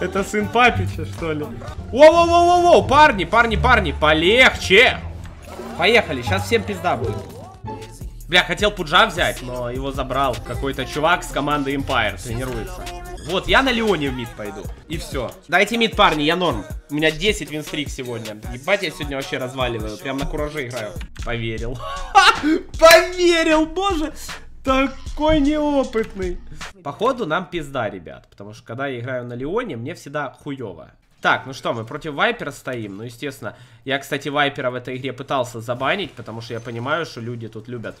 Это сын папича, что ли? Воу-воу-воу-воу-воу, парни, парни, парни, полегче. Поехали, сейчас всем пизда будет. Бля, хотел Пуджа взять, но его забрал какой-то чувак с команды Empire, тренируется. Вот, я на Леоне в мид пойду. И все. Дайте мид, парни, я норм. У меня 10 винстрик сегодня. Ебать, я сегодня вообще разваливаю. Прям на кураже играю. Поверил. Поверил, боже. Такой неопытный. Походу нам пизда, ребят. Потому что когда я играю на Леоне, мне всегда хуево. Так, ну что, мы против Вайпера стоим. Ну, естественно, я, кстати, Вайпера в этой игре пытался забанить, потому что я понимаю, что люди тут любят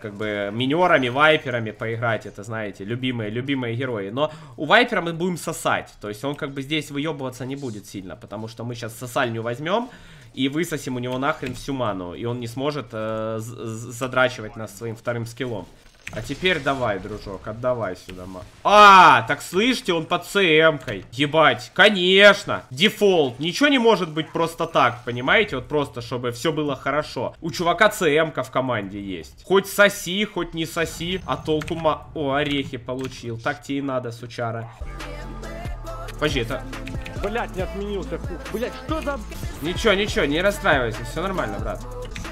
как бы минерами, Вайперами поиграть. Это, знаете, любимые герои. Но у Вайпера мы будем сосать. То есть он как бы здесь выебываться не будет сильно, потому что мы сейчас сосальню возьмем и высосим у него нахрен всю ману. И он не сможет задрачивать нас своим вторым скиллом. А теперь давай, дружок, отдавай сюда ма. А, так слышите, он под СМ-кой. Ебать, конечно. Дефолт, ничего не может быть просто так, понимаете? Вот просто, чтобы все было хорошо. У чувака СМ-ка в команде есть. Хоть соси, хоть не соси, а толку ма... О, орехи получил. Так тебе и надо, сучара. Подожди, это... Блять, не отменился. Блять, что за... Ничего, ничего, не расстраивайся, все нормально, брат.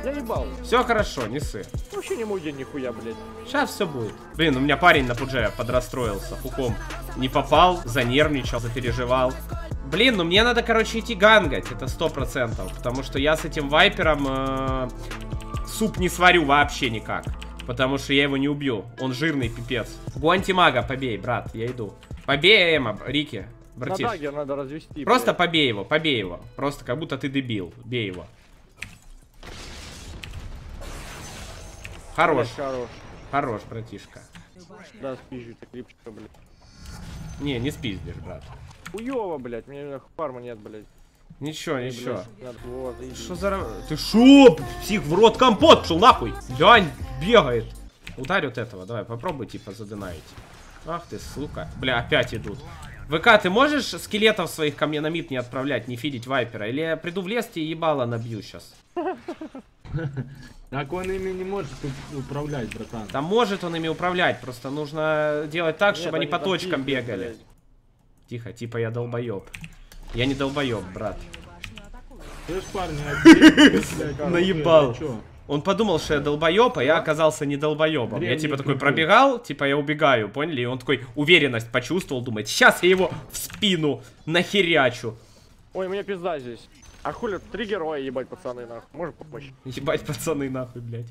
Я ебал. Все хорошо, не ссы. Вообще не мой день нихуя, блядь. Сейчас все будет. Блин, у меня парень на Пудже подрастроился хуком. Не попал, занервничал, запереживал. Блин, ну мне надо, короче, идти гангать. Это 100%. Потому что я с этим Вайпером суп не сварю вообще никак. Потому что я его не убью. Он жирный пипец. Гуантимага побей, брат, я иду. Побей Эма, Рики, братиш. Дагер надо развести. Просто побей его, побей его. Просто как будто ты дебил, бей его. Хорош. Хорош. Хорош, братишка. Да, спизжу ты, крипчика, блядь. Не, не спиздишь, брат. Хуёво, блядь, мне фарма нет, блядь. Ничего, не, ничего. Блядь, шо за... Ты шо, псих, в рот компот шел, нахуй. Лянь бегает. Ударь вот этого, давай, попробуй, типа, задынаить. Ах ты, сука. Бля, опять идут. ВК, ты можешь скелетов своих ко мне на мид не отправлять, не фидить Вайпера? Или я приду в лес, тебе ебало набью сейчас. Так он ими не может управлять, братан. Да может он ими управлять, просто нужно делать так, чтобы они по точкам бегали. Тихо, типа я долбоеб. Я не долбоеб, брат. Ты ж, парни, наебал. Он подумал, что я долбоеб, а я оказался не долбоебом. Я типа такой пробегал, типа я убегаю, поняли? И он такой уверенность почувствовал, думает, сейчас я его в спину нахерячу. Ой, у меня пизда здесь. А хули, 3 героя, ебать, пацаны, нахуй. Может помочь? Ебать, пацаны, нахуй, блядь.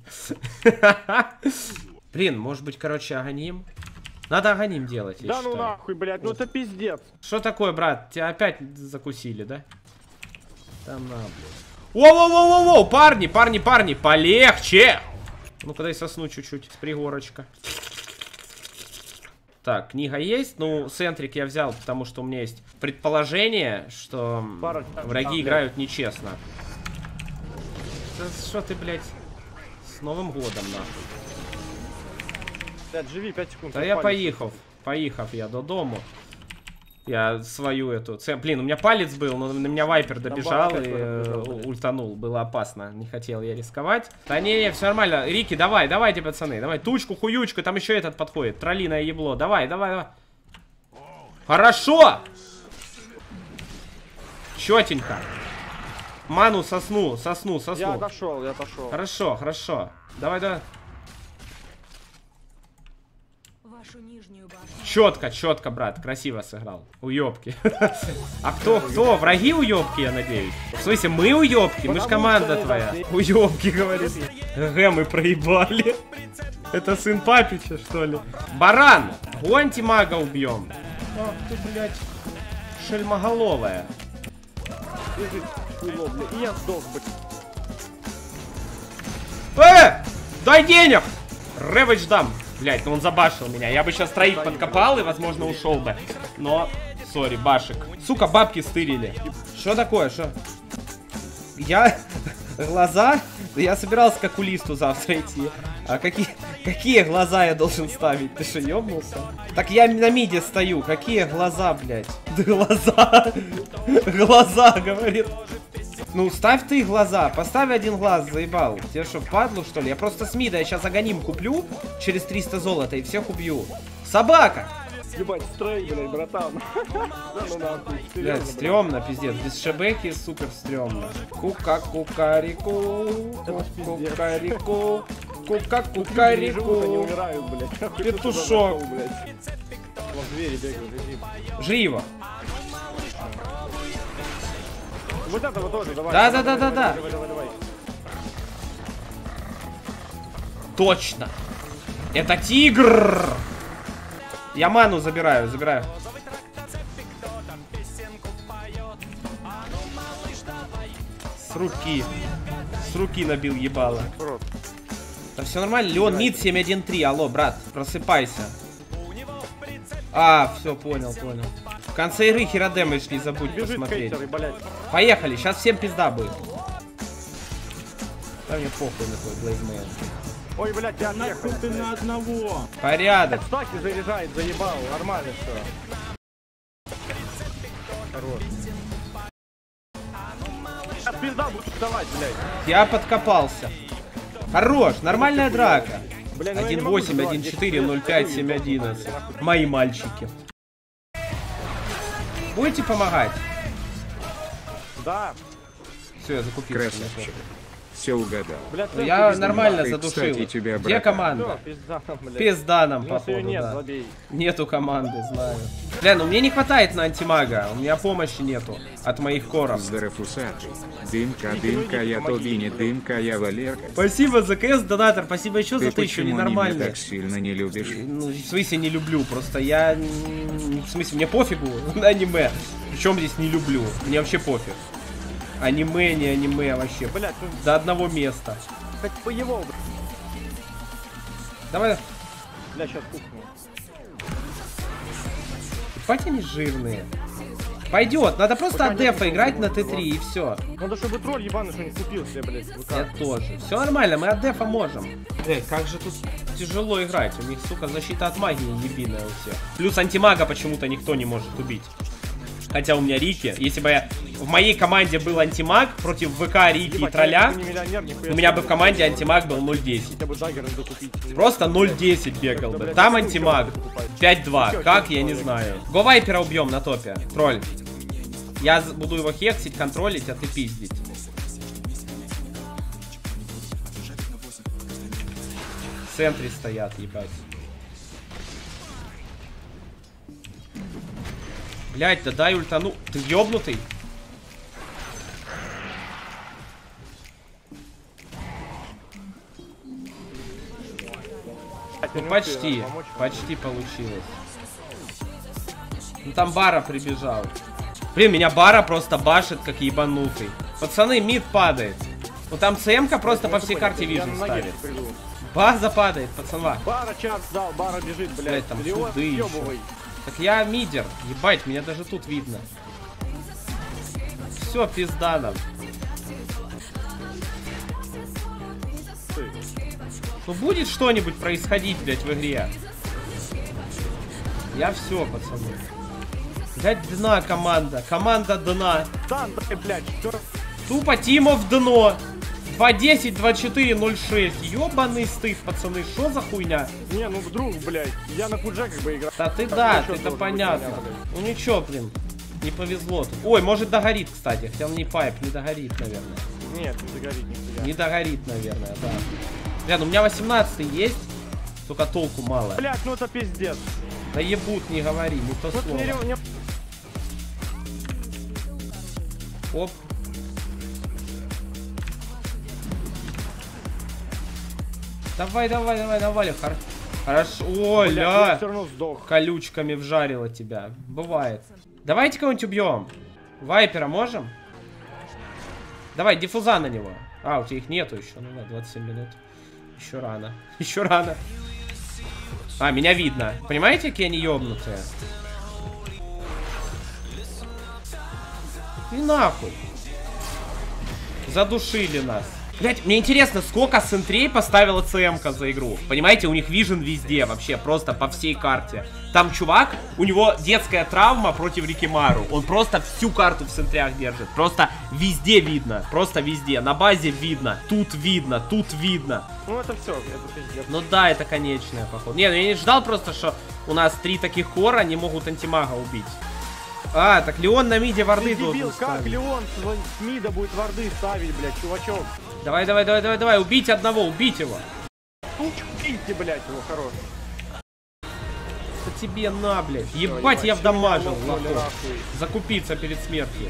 Блин, может быть, короче, аганим? Надо аганим делать, я считаю. Да ну нахуй, блядь, ну это пиздец. Что такое, брат? Тебя опять закусили, да? Там на, блядь. Воу-воу-воу-воу-воу, парни, парни, парни, полегче! Ну-ка дай сосну чуть-чуть, с пригорочка. Так, книга есть, ну, центрик я взял, потому что у меня есть предположение, что враги играют нечестно. Что ты, блядь, с Новым годом, нахуй. Блядь, живи, 5 секунд. Да я поехав я до дому. Я свою эту... Блин, у меня палец был, но на меня Вайпер добежал и ультанул. Было опасно, не хотел я рисковать. Да не, все нормально. Рики, давай, давайте, пацаны, давай. Тучку, хуючку, там еще этот подходит. Троллиное ебло, давай, давай, давай. Хорошо! Четенько. Ману сосну. Я отошел, я отошел. Хорошо, хорошо. Давай, давай. Четко, четко, брат, красиво сыграл. Уёбки. А кто? Враги уёбки, я надеюсь. В смысле, мы уёбки, мы ж команда твоя. Уёбки, говорит. Г, мы проебали. Это сын папича, что ли? Баран! Гуантимага убьем. Ах ты, блядь, шельмоголовая. Я сдох, блядь. Дай денег! Ревич дам. Блять, ну он забашил меня. Я бы сейчас троих подкопал и, возможно, ушел бы. Но, сори, башек. Сука, бабки стырили. Что такое, что? Я... Глаза? Я собирался к окулисту завтра идти. А какие глаза я должен ставить? Ты что, ёбнулся? Так я на миде стою. Какие глаза, блять? Да глаза. Глаза, говорит. Ну, ставь ты глаза. Поставь один глаз, заебал. Тебе что, впадло, что ли? Я просто с мида, я сейчас аганим куплю через 300 золота и всех убью. Собака! Ебать, строй, блядь, братан. Блядь, стрёмно, пиздец. Без шебеки супер стрёмно. Кука-кукарику. Кукарику. Кука-кукарику. Петушок, блядь. Жри его. Вот этого тоже, давай. Да-да-да-да-да. Точно. Это тигр. Я ману забираю, забираю. С руки. С руки набил ебало. Да все нормально, Леон Мид 713. Алло, брат, просыпайся. А, все, понял, понял. В конце игры Хиродемыч не забудь посмотреть. Поехали, сейчас всем пизда будет. Да мне похуй на твой блейзмен. Ой, блядь, я нахуй ты на одного. Порядок. Стаки заряжает, заебал, нормально все. Хорош. Сейчас пизда будут давать, блядь. Я подкопался. Хорош, нормальная драка. 1-8, 1-4, 0-5, 7-11. Мои мальчики. Будете помогать? Да. Все, я закупил. Все угадал. Блядь, я нормально задушил. Тебя, где команда? Пизда нам, походу, нет, да. Нету команды, знаю. Бля, ну мне не хватает на антимага. У меня помощи нету от моих коров. Здоров, усатый. Дымка, дымка, я Тобини, дымка, я Валерка. Спасибо за КС, донатор. Спасибо еще за 1000, ненормально. Ты так сильно не любишь? Ну, в смысле не люблю, просто я... В смысле, мне пофигу на аниме. Причем здесь не люблю. Мне вообще пофиг. Аниме, не аниме, вообще. Блядь, ну... До одного места. Хоть по его, блядь. Давай. Бля, сейчас кухню. Ебать, они жирные. Пойдет, надо просто от дефа играть на Т3 и все. Надо, чтобы тролль ебаный что не купился, блядь. Я тоже. Все нормально, мы от дефа можем. Эй, как же тут тяжело играть. У них, сука, защита от магии ебиная у всех. Плюс антимага почему-то никто не может убить. Хотя у меня Рики, если бы я... В моей команде был антимаг против ВК, Рики и тролля, у меня бы в команде антимаг был 0-10. Просто 0-10 бегал бы. Там антимаг 5-2, как, я не знаю. Говайпера убьем на топе, тролль. Я буду его хексить, контролить, а ты пиздить. В центре стоят, ебать. Блять, да дай ультану. Ты ёбнутый? Ну, почти. Почти получилось. Ну там Бара прибежал. Блин, меня Бара просто башит, как ебанутый. Пацаны, мид падает. Ну там ЦМ-ка просто по всей карте вижу ставит. База падает, пацанва. Бара чат дал, Бара бежит, блядь. Там суды еще. Так я мидер. Ебать, меня даже тут видно. Все, пизда нам. Ну будет что-нибудь происходить, блядь, в игре. Я все, пацаны. Блядь, дна команда. Команда дна. Тупо Team of DNO. 2-10, 2-4, 0-6. Ёбаный стыд, пацаны, шо за хуйня? Не, ну вдруг, блядь, я на худжаках бы играл. Да ты да, это понятно. Ну ничего, блин, не повезло тут. Ой, может догорит, кстати, хотя он не пайп, не догорит, наверное. Нет, не догорит, нифига. Не догорит, наверное, да. Бля, ну у меня 18-й есть, только толку мало. Блядь, ну это пиздец. Да ебут, не говори, не то вот слово. Не... Оп. Давай, давай, давай, навали, хорошо. Оля, колючками вжарила тебя. Бывает. Давайте кого-нибудь убьем. Вайпера можем? Давай, диффуза на него. А, у тебя их нету еще. Ну да, 27 минут. Еще рано. Еще рано. А, меня видно. Понимаете, какие они ебнутые? И нахуй. Задушили нас. Блять, мне интересно, сколько сентрей поставила ЦМ-ка за игру. Понимаете, у них вижен везде, вообще, просто по всей карте. Там чувак, у него детская травма против Рикимару. Он просто всю карту в сентрях держит. Просто везде видно, просто везде. На базе видно, тут видно, тут видно. Ну это все, это пиздец. Ну да, это конечное, походу. Не, ну я не ждал просто, что у нас 3 таких хора, они могут антимага убить. А, так Леон на миде варды должен ставить. Как Леон с мида будет варды ставить, блядь, чувачок? Давай, давай, давай, давай, давай, убить одного, убить его. Убейте, блядь, его хорош. Это тебе на, блядь. Ебать, я вдамажил, лохов. Закупиться перед смертью.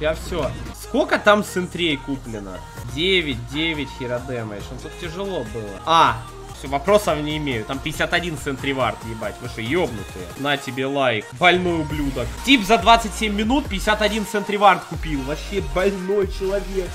Я все. Сколько там сентрей куплено? 9 херодемейш. Тут тяжело было. А, все, вопросов не имею. Там 51 сентривард, ебать. Вы что, ебнутые? На тебе лайк. Больной ублюдок. Тип за 27 минут 51 сентривард купил. Вообще больной человек.